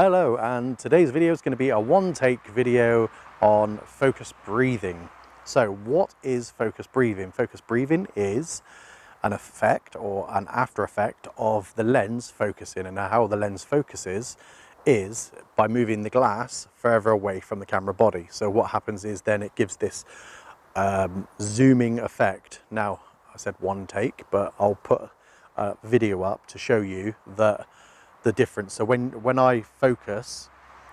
Hello, and today's video is going to be a one-take video on focused breathing. So what is focused breathing? Focused breathing is an effect or an after effect of the lens focusing, and how the lens focuses is by moving the glass further away from the camera body. So what happens is then it gives this zooming effect. Now, I said one take, but I'll put a video up to show you the difference. So when I focus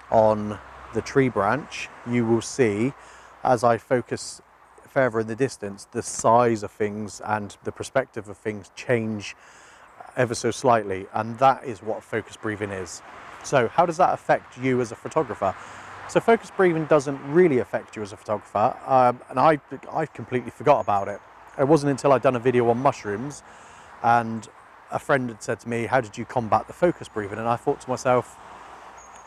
on the tree branch, you will see as I focus further in the distance, the size of things and the perspective of things change ever so slightly, and that is what focused breathing is. So how does that affect you as a photographer? So focused breathing doesn't really affect you as a photographer, and I completely forgot about it. It wasn't until I'd done a video on mushrooms and a friend had said to me, how did you combat the focused breathing? And I thought to myself,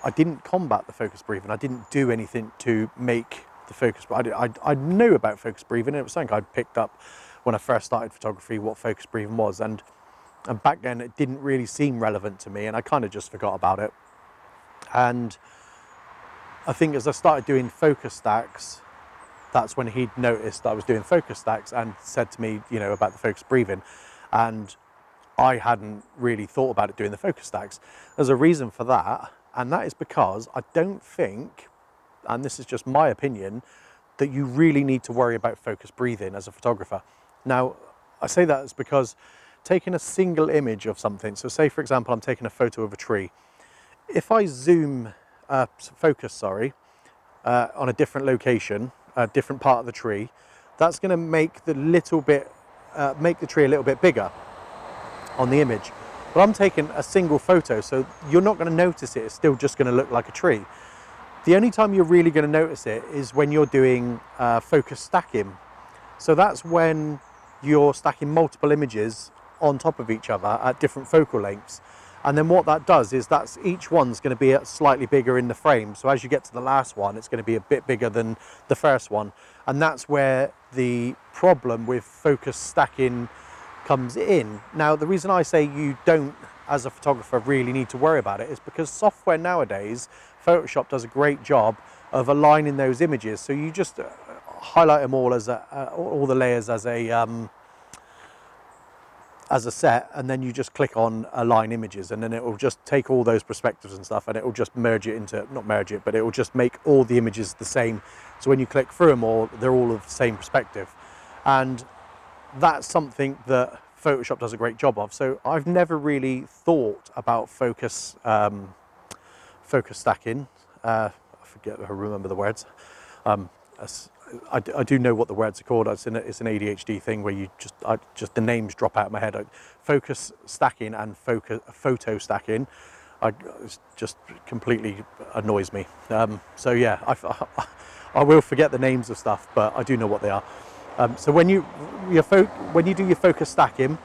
I didn't combat the focused breathing. I didn't do anything to make the focus. I knew about focused breathing. It was something I'd picked up when I first started photography, what focused breathing was. And back then it didn't really seem relevant to me, and I kind of just forgot about it. And I think as I started doing focus stacks, that's when he'd noticed that I was doing focus stacks and said to me, you know, about the focused breathing. And I hadn't really thought about it doing the focus stacks. There's a reason for that, and that is because I don't think, and this is just my opinion, that you really need to worry about focused breathing as a photographer. Now, I say that is because taking a single image of something, so say for example, I'm taking a photo of a tree. If I focus on a different location, a different part of the tree, that's gonna make the tree a little bit bigger on the image. But I'm taking a single photo, so you're not going to notice it. It's still just going to look like a tree. The only time you're really going to notice it is when you're doing focus stacking. So that's when you're stacking multiple images on top of each other at different focal lengths. And then what that does is that's each one's going to be slightly bigger in the frame. So as you get to the last one, it's going to be a bit bigger than the first one. And that's where the problem with focus stacking comes in. Now, the reason I say you don't, as a photographer, really need to worry about it is because software nowadays, Photoshop does a great job of aligning those images. So you just highlight them all as all the layers as a set, and then you just click on align images, and then it will just take all those perspectives and stuff, and it will just not merge it, but it will just make all the images the same. So when you click through them all, they're all of the same perspective. And that's something that Photoshop does a great job of. So I've never really thought about focus stacking. I forget, I remember the words. I do know what the words are called. It's an ADHD thing where you just the names drop out of my head. Focus stacking and photo stacking, it just completely annoys me. So yeah, I will forget the names of stuff, but I do know what they are. So when you do your focus stacking,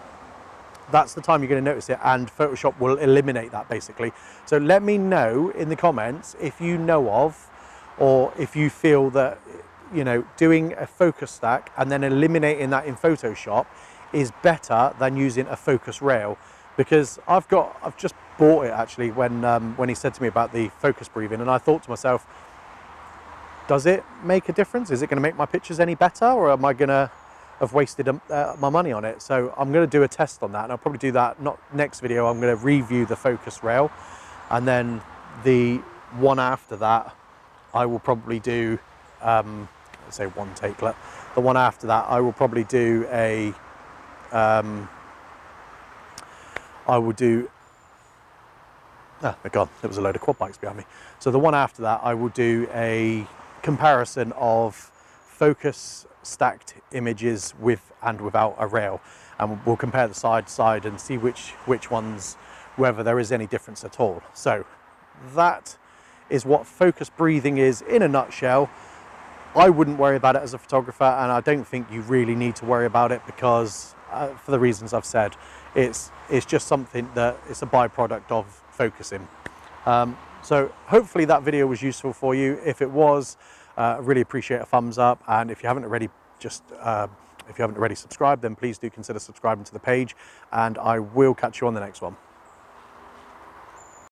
that's the time you're going to notice it, and Photoshop will eliminate that basically. So let me know in the comments if you know of, or if you feel that, you know, doing a focus stack and then eliminating that in Photoshop is better than using a focus rail. Because I've just bought it actually when he said to me about the focus breathing, and I thought to myself, does it make a difference? Is it going to make my pictures any better, or am I going to have wasted my money on it? So I'm going to do a test on that, and I'll probably do that not next video. I'm going to review the focus rail, and then the one after that I will probably do let's say one take. The one after that I will probably do a oh my God, there was a load of quad bikes behind me. So the one after that, I will do a comparison of focus stacked images with and without a rail. And we'll compare the side to side and see which ones, whether there is any difference at all. So that is what focused breathing is in a nutshell. I wouldn't worry about it as a photographer, and I don't think you really need to worry about it because for the reasons I've said, it's just something that it's a byproduct of focusing. So hopefully that video was useful for you. If it was, I really appreciate a thumbs up, and if you haven't already, subscribed, then please do consider subscribing to the page, and I will catch you on the next one.